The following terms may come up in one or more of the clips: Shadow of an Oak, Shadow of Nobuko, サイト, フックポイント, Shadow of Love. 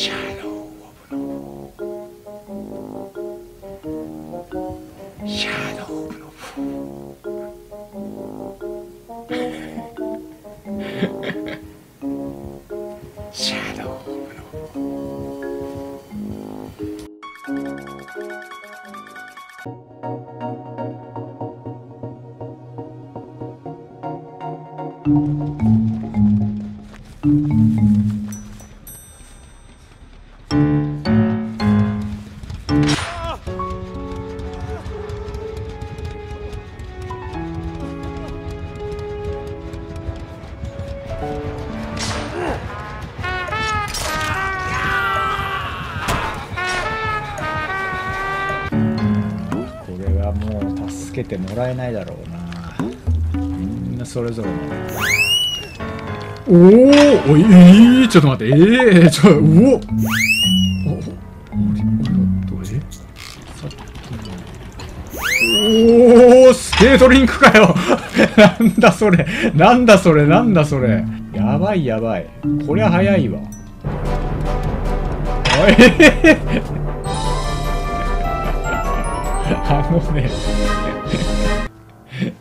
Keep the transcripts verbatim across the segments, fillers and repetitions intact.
샤도우 오브 러브, 샤도우 오브 러브, 샤도우 오브 러브.もう助けてもらえないだろうな、みんなそれぞれの。おーおい、えー、ちょっと待って、えー、ちょっと、うおっ、おおっ、おお、スケートリンクかよなんだそれ、なんだそれ、なんだそれ、やばいやばい、こりゃ早いわ。おいえーあのね、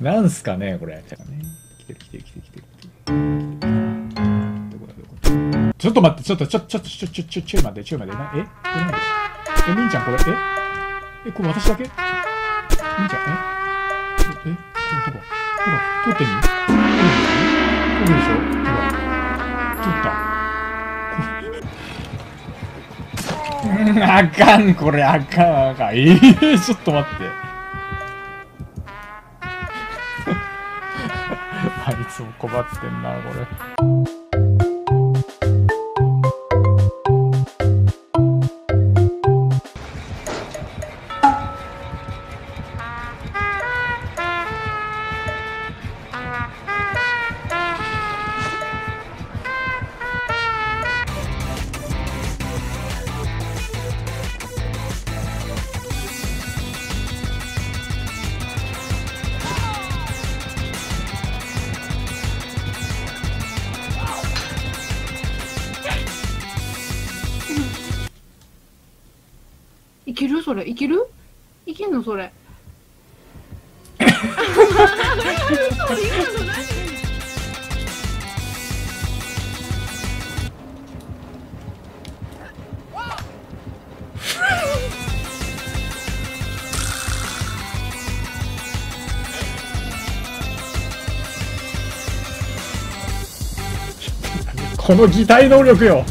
なんすかね、これ。来てる来てる来てる来てる。ちょっと待って、ちょっとちょっとちょっとちょっとちょっとちょい待って、ちょい待って。え、え、みんちゃんこれ、え、え、これ私だけ？みんちゃん、え、え、どこ？ほら、取ってみ？取るでしょ？ほら、取った。うん、あかん、これあかんあかん、えー、ちょっと待ってあいつも困ってんなこれ。いけるそれ、いけるいけんのそれこの擬態能力よ、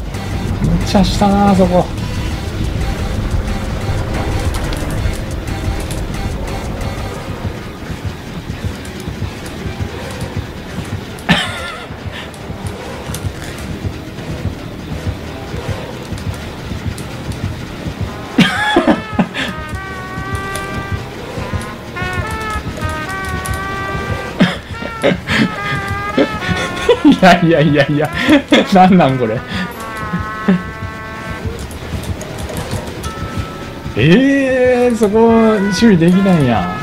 むちゃしたなあそこ。いやいやいやいやなんなんこれええー、そこ修理できないや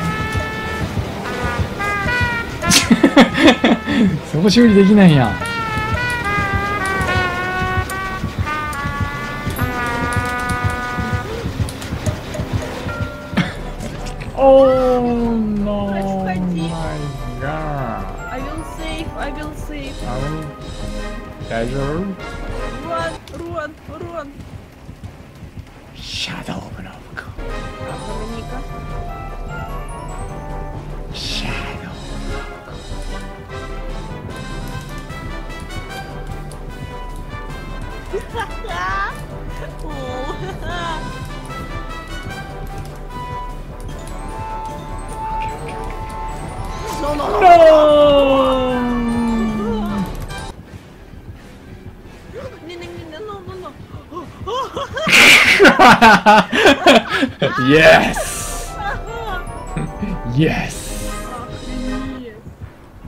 そこ修理できないやおーI will save. Run, run, run. Shadow of an Oak. Shadow of an Oak. No, no, no. Yes. Yes.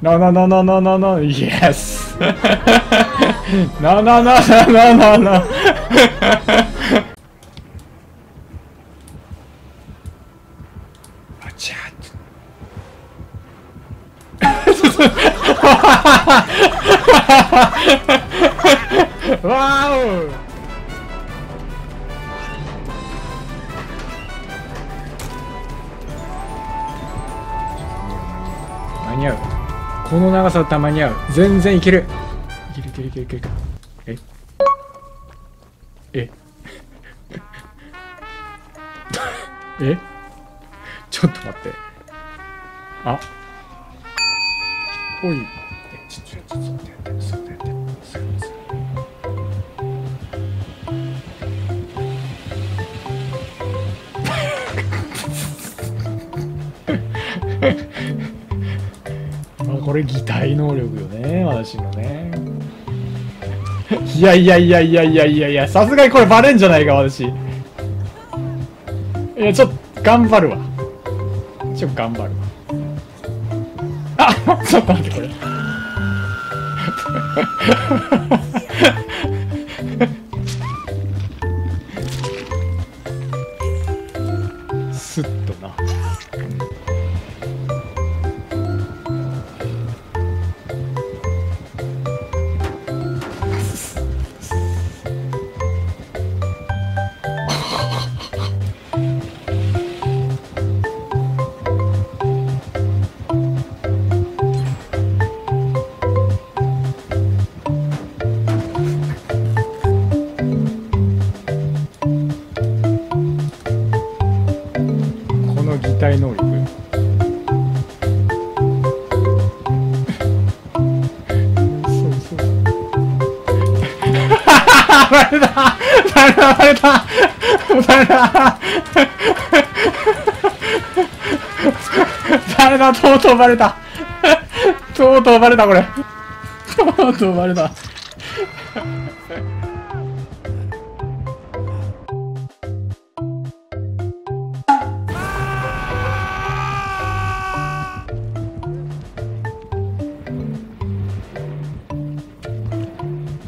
No, no, no, no, no, no, no. Yes. No, no, no, no, no, no. Watch out. Wow. に合う。この長さだったら間に合う。全然いける。いけるいけるいけるいける。えええちょっと待って。あおい。え、ちょちょちょちょっと待って。これ擬態能力よね、私のね。いやいやいやいやいやいやいや、さすがにこれバレんじゃないか、私。いや、ちょっと頑張るわ。ちょっと頑張るわ。あちょっと待って、これ。スッとな。擬態能力そうそうバレたバレたバレたバレたとうとうバレたとうとうバレたこれとうとうバレた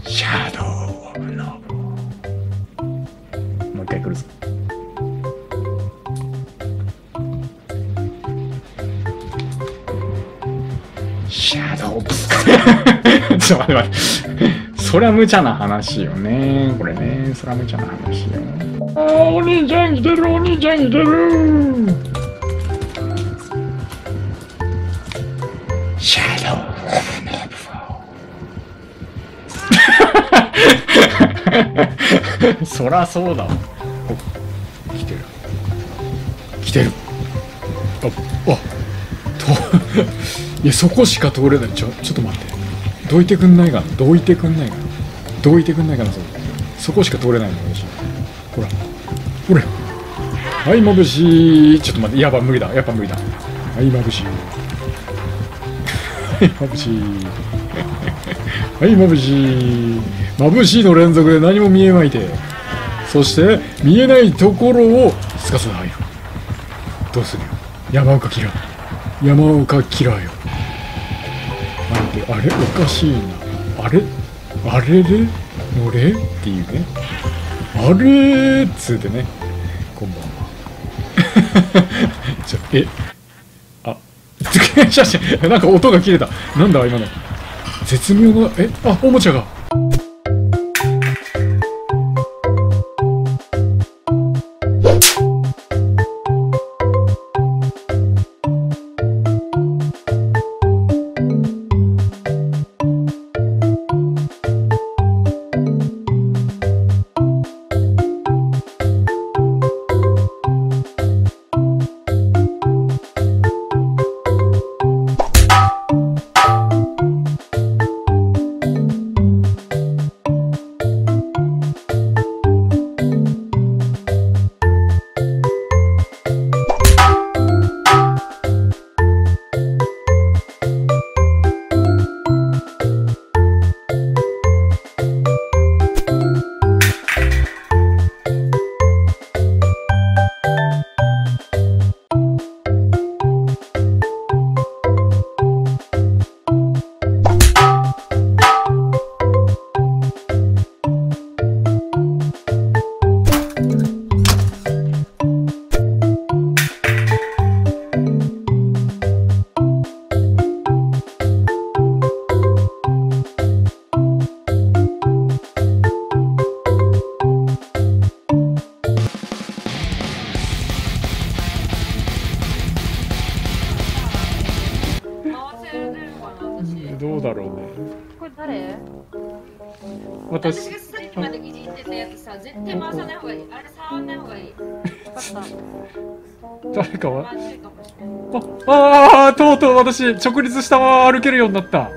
シャドウオブノブ。もう一回来るぞ。シャドウ。ちょっと待って待って。そりゃ無茶な話よね。これね、そりゃ無茶な話よ。ああ、お兄ちゃん来てる、お兄ちゃん来てる。シャドウ。そらそうだ。お、来てる。来てる。あ、あ、と、いや、そこしか通れない。ちょ、ちょっと待って。どいてくんないかな。どいてくんないかな。どいてくんないかな。そ、そこしか通れないの。ほら、ほら。はい、まぶしい。ちょっと待って。やば、無理だ。やっぱ無理だ。はい、まぶしい。はい、まぶしい。はい、まぶしい。眩しいの連続で何も見えまいて、そして見えないところをすかさず入る。どうするよ、山岡キラー、山岡キラーよ。なんであれおかしいな、あれあれれのれっていうね、あれっつうてね、こんばんは。ちょえあなんか音が切れた。なんだ今の絶妙な、えあおもちゃが。私がさっきまでいじってたやつさ、絶対回さない方がいい。あれ触んない方がいい。誰かは。ああ、とうとう私直立下は歩けるようになった。直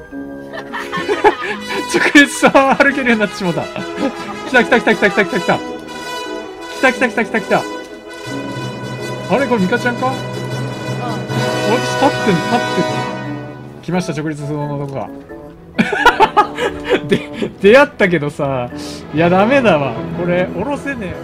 立下は歩けるようになってしまった。来た来た来た来た来た来た来た。来た来た来た来た来た。あれこれミカちゃんか？私立ってん立ってる。来ました直立その男が。で出会ったけどさ、いやダメだわこれ下ろせねえよ。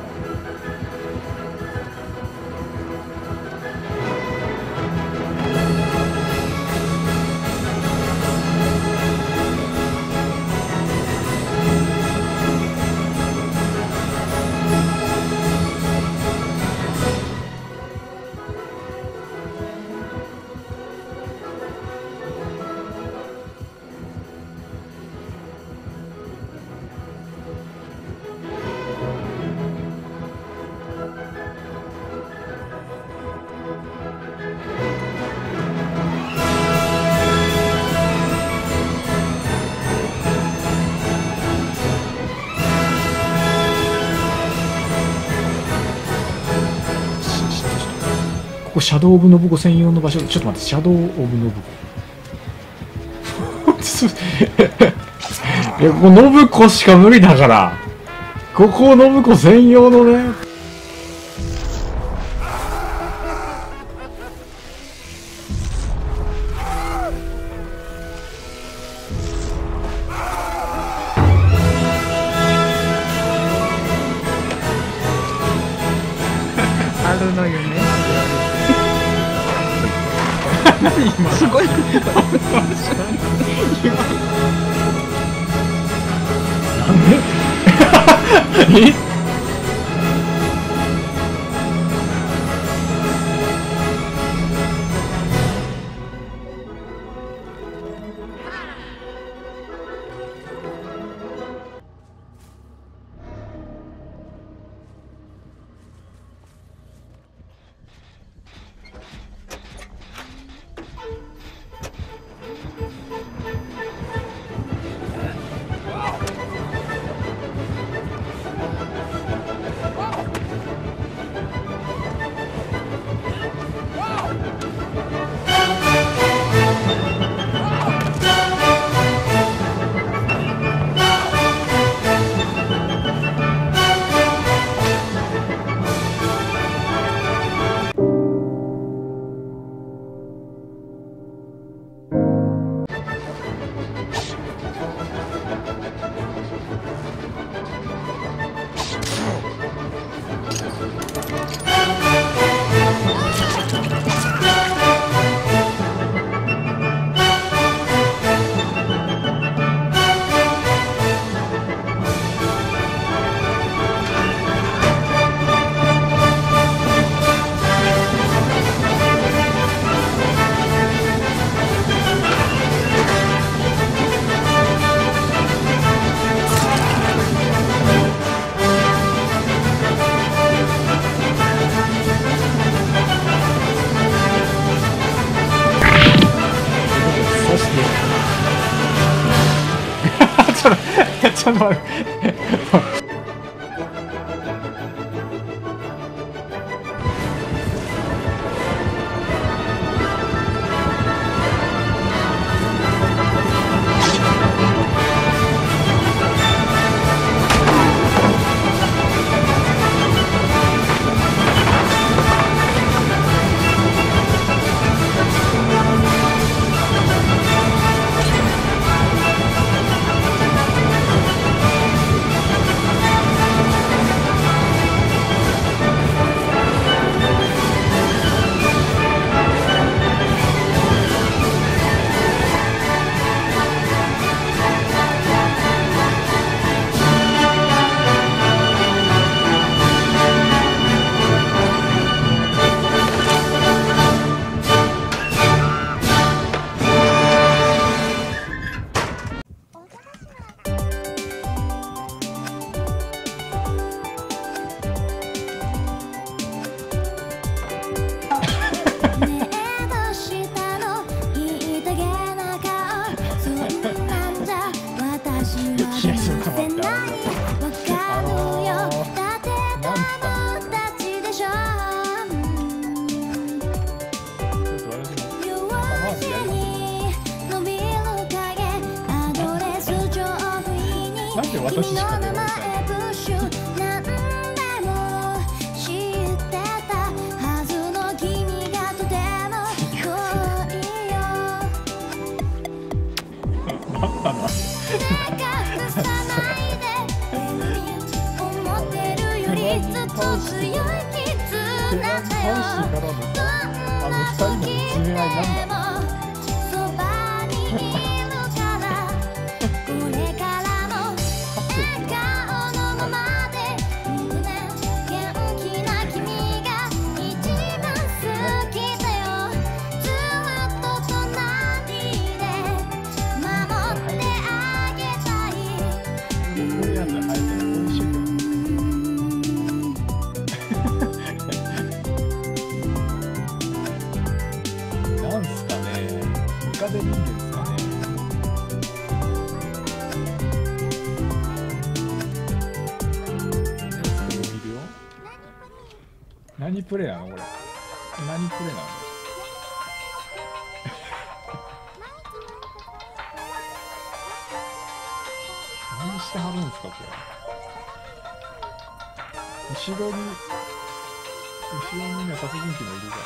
シャドウ・オブ・ノブコ専用の場所。ちょっと待って、シャドウ・オブ・ノブコいやここノブコしか無理だから、ここノブコ専用のね。あるのよね今すごいなんでえちょっと待って 시에서何プレイなのこれ。何プレイなの。何してはるんですかこれ。後ろに後ろにね殺人鬼もいるから。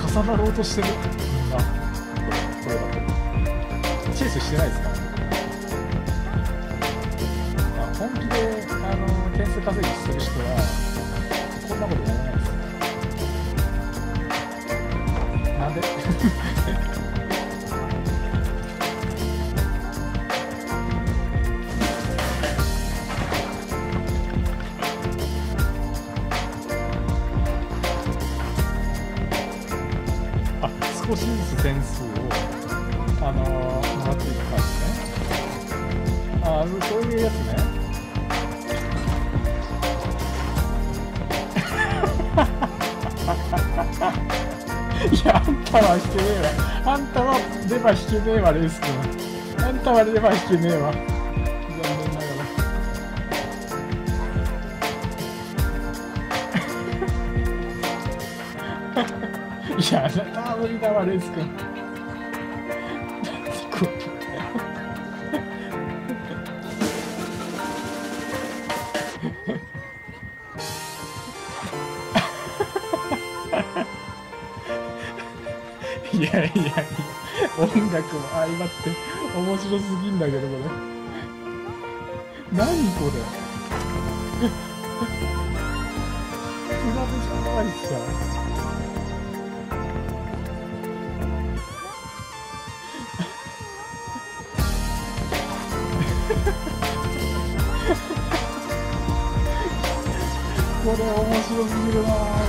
重なろうとしてるみんなこれだとチェイスしてないですか、まあ、本気であの点数稼ぎする人はこんなことやらないですよなんで少しずつ点数を、あのー、もらっていく感じね。ああ、そういうやつね。いや、あんたは引けねえわ。あんたはレバー引けねえわ、レース君。あんたはレバー引けねえわ。残念ながら。 いや、あ無理だわ、レース君。いやいや、音楽も相まって面白すぎんだけど、これ。何これ。クラブじゃないっすよ。 これ面白すぎるなぁ。